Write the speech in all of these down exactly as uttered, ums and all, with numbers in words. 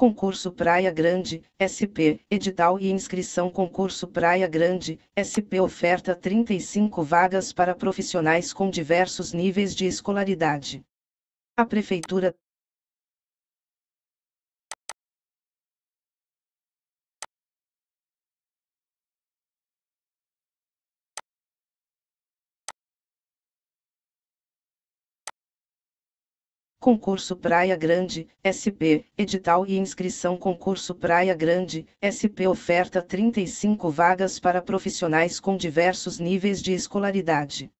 Concurso Praia Grande, S P, edital e inscrição. Concurso Praia Grande, S P oferta trinta e cinco vagas para profissionais com diversos níveis de escolaridade. A Prefeitura Concurso Praia Grande, S P, edital e inscrição. Concurso Praia Grande, S P oferta trinta e cinco vagas para profissionais com diversos níveis de escolaridade.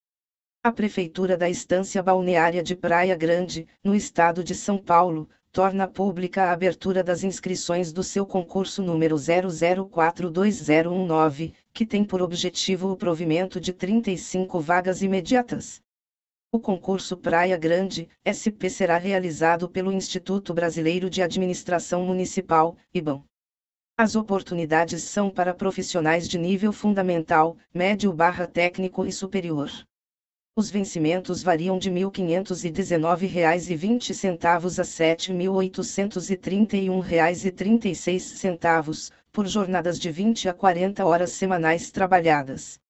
A Prefeitura da Estância Balneária de Praia Grande, no Estado de São Paulo, torna pública a abertura das inscrições do seu concurso número zero zero quatro dois zero um nove, que tem por objetivo o provimento de trinta e cinco vagas imediatas. O concurso Praia Grande, S P será realizado pelo Instituto Brasileiro de Administração Municipal, I B A M. As oportunidades são para profissionais de nível fundamental, médio barra técnico e superior. Os vencimentos variam de R$ quinhentos e dezenove reais e vinte centavos a R$ sete mil oitocentos e trinta e um reais e trinta e seis centavos, por jornadas de vinte a quarenta horas semanais trabalhadas.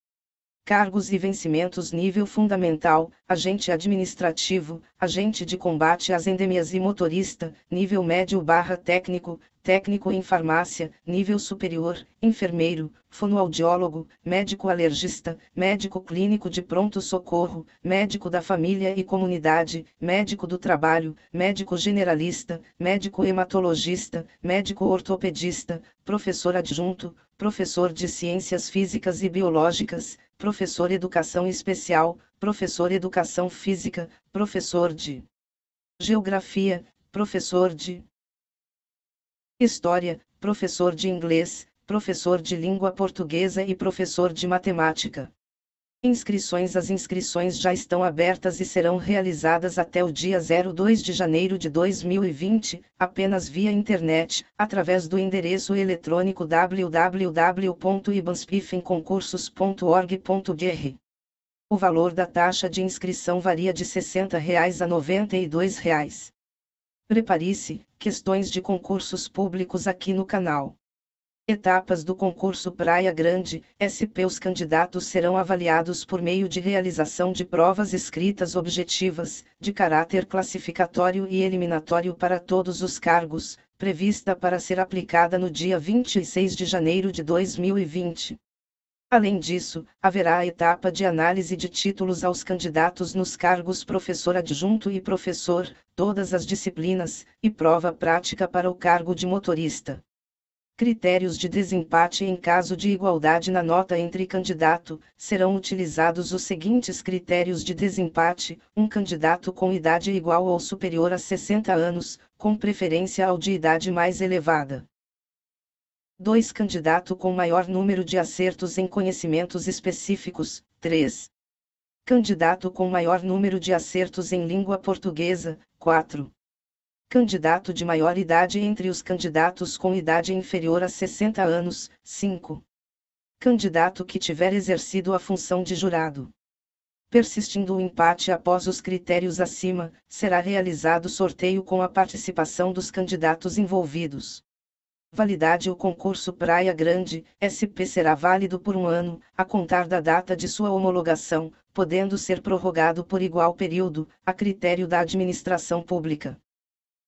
Cargos e vencimentos: nível fundamental, agente administrativo, agente de combate às endemias e motorista; nível médio barra técnico, técnico em farmácia; nível superior, enfermeiro, fonoaudiólogo, médico alergista, médico clínico de pronto-socorro, médico da família e comunidade, médico do trabalho, médico generalista, médico hematologista, médico ortopedista, professor adjunto, professor de ciências físicas e biológicas, professor educação especial, professor educação física, professor de geografia, professor de história, professor de inglês, professor de língua portuguesa e professor de matemática. Inscrições: as inscrições já estão abertas e serão realizadas até o dia dois de janeiro de dois mil e vinte, apenas via internet, através do endereço eletrônico w w w ponto i b a m s p dash concursos ponto org ponto b r. O valor da taxa de inscrição varia de R$ sessenta reais a R$ noventa e dois reais. Prepare-se, questões de concursos públicos aqui no canal. Etapas do concurso Praia Grande, S P. Os candidatos serão avaliados por meio de realização de provas escritas objetivas, de caráter classificatório e eliminatório para todos os cargos, prevista para ser aplicada no dia vinte e seis de janeiro de dois mil e vinte. Além disso, haverá a etapa de análise de títulos aos candidatos nos cargos professor adjunto e professor, todas as disciplinas, e prova prática para o cargo de motorista. Critérios de desempate: em caso de igualdade na nota entre candidato, serão utilizados os seguintes critérios de desempate: um candidato com idade igual ou superior a sessenta anos, com preferência ao de idade mais elevada. dois Candidato com maior número de acertos em conhecimentos específicos. três Candidato com maior número de acertos em língua portuguesa. quatro Candidato de maior idade entre os candidatos com idade inferior a sessenta anos. cinco Candidato que tiver exercido a função de jurado. Persistindo o empate após os critérios acima, será realizado sorteio com a participação dos candidatos envolvidos. Validade: o concurso Praia Grande, S P será válido por um ano, a contar da data de sua homologação, podendo ser prorrogado por igual período, a critério da administração pública.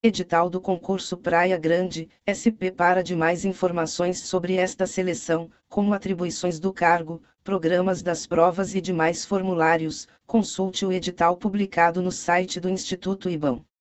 Edital do concurso Praia Grande, S P. Para demais informações sobre esta seleção, como atribuições do cargo, programas das provas e demais formulários, consulte o edital publicado no site do Instituto I B A M.